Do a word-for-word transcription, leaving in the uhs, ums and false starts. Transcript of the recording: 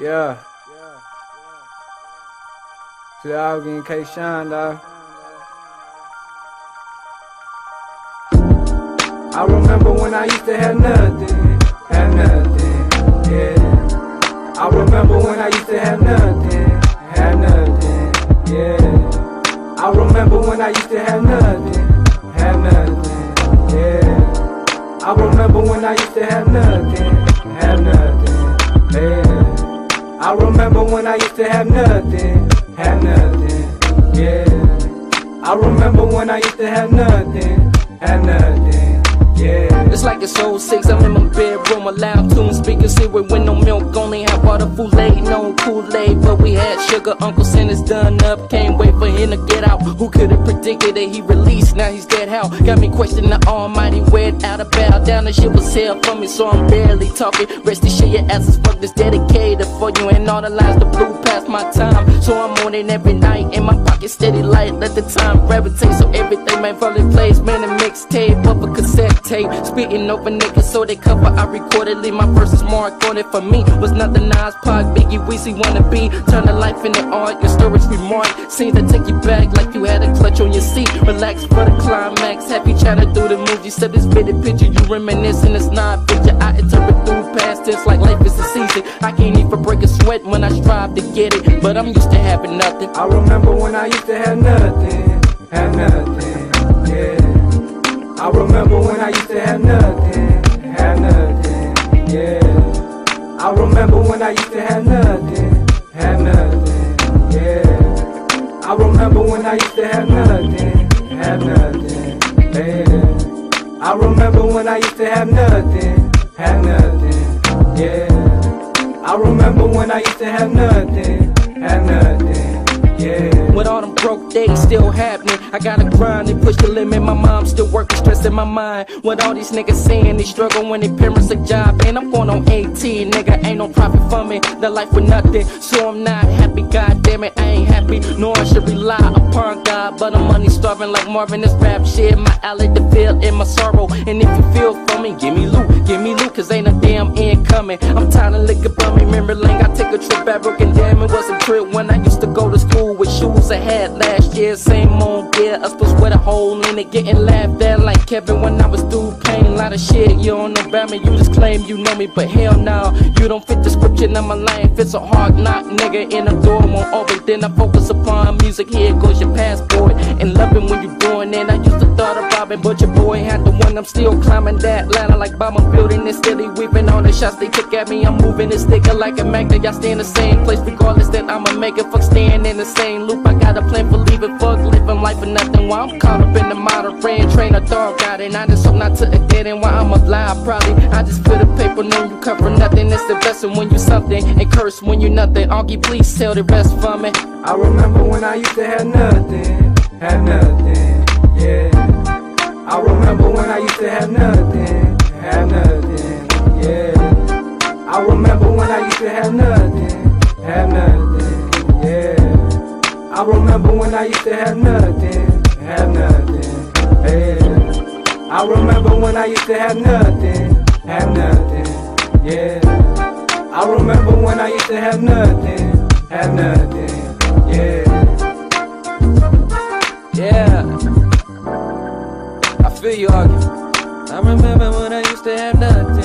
Yeah. Lil Auggie and K-Shon, dawg. I remember when I used to have nothing, have nothing, yeah. I remember when I used to have nothing, have nothing, yeah. I remember when I used to have nothing, have nothing, yeah. I remember when I used to have nothing, have nothing, yeah. I remember when I used to have nothing, have nothing, yeah. I remember when I used to have nothing, have nothing, yeah. It's like it's oh six, I'm in my bedroom, a loud tune speakers here with no milk, only had water, food laid, no Kool-Aid, but we had sugar. Uncle sent us done up, can't wait for him to get out. Who could have predicted that he released? Now he's dead. How? Got me questioning the almighty, wet out of bow down. The shit was hell for me, so I'm barely talking. Rest this shit, your ass is fuck this dedicated for you, and all the lines the blue past my time. So I'm on it every night, in my pocket steady light. Let the time gravitate, so everything may fall in place. Man, a mixtape, up a cassette tape, spitting over niggas so they cover. I recorded, leave my verses marked on it. For me, was nothing Nas, Pac, Biggie, Weezy, wannabe. Turn the life into art, your stories remark. Scenes that take you back like you had a clutch on your seat. Relax for the climax, happy trying to do the moves. You said this fitted picture, you reminiscing, it's not picture. I interpret through past tense like life is a season. I can't even break a sweat when I strive to get it, but I'm used to having nothing. I remember when I used to have nothing, have nothing, yeah. I remember when I used to have nothing, have nothing, yeah. I remember when I used to have nothing, have nothing, yeah. I remember when I used to have nothing, have nothing, yeah. I remember when I used to have nothing, have nothing, yeah. I remember when I used to have nothing, have nothing, yeah. With all them broke days still happening, I gotta grind and push the limit. My mom still working, stress in my mind. What all these niggas saying, they struggle when their parents a job. And I'm going on eighteen, nigga, ain't no profit from it. The life with nothing, so I'm not happy. God damn it, I ain't happy. No, I should rely upon God, but I'm money starving like Marvin. This rap shit, my alley to fill in my sorrow. And if you feel for me, give me loot, give me loot, cause ain't a damn end coming. I'm tired of liquor bumming, remembering I take a trip back, and damn it was a trip when I used to go to school with shoes I had last year. Same old gear, us was with a hole in it, getting laughed at like Kevin when I was through pain. A lot of shit you don't know about me, you just claim you know me, but hell no, you don't fit the description of my life. It's a hard knock, nigga, and the door won't open. Then I focus upon music, here goes your passport, and loving when you doing it. I used to thought of robbing, but your boy had the one. I'm still climbing that ladder like by my building, and steady weeping on the shots they took at me. I'm moving this thicker like a magnet, y'all stay in the same place regardless that I'ma make it. Fuck staying in the same loop, I got a plan for leaving, fuck living life for nothing. While I'm caught up in the modern friend train, a dog got it, I just hope not to again. And while I'm alive, probably I just put a paper, know you come from nothing. It's the blessing when you something, and curse when you nothing. Auggie, please tell the rest for me. I remember when I used to have nothing, have nothing, yeah. I remember when I used to have nothing, have nothing, yeah. I remember when I used to have nothing, have nothing, yeah. I remember when I used to have nothing, have nothing, yeah. I remember when I used to have nothing, have nothing, yeah. I remember when I used to have nothing, have nothing, yeah. Yeah. I feel you, Auggie. I remember when I used to have nothing.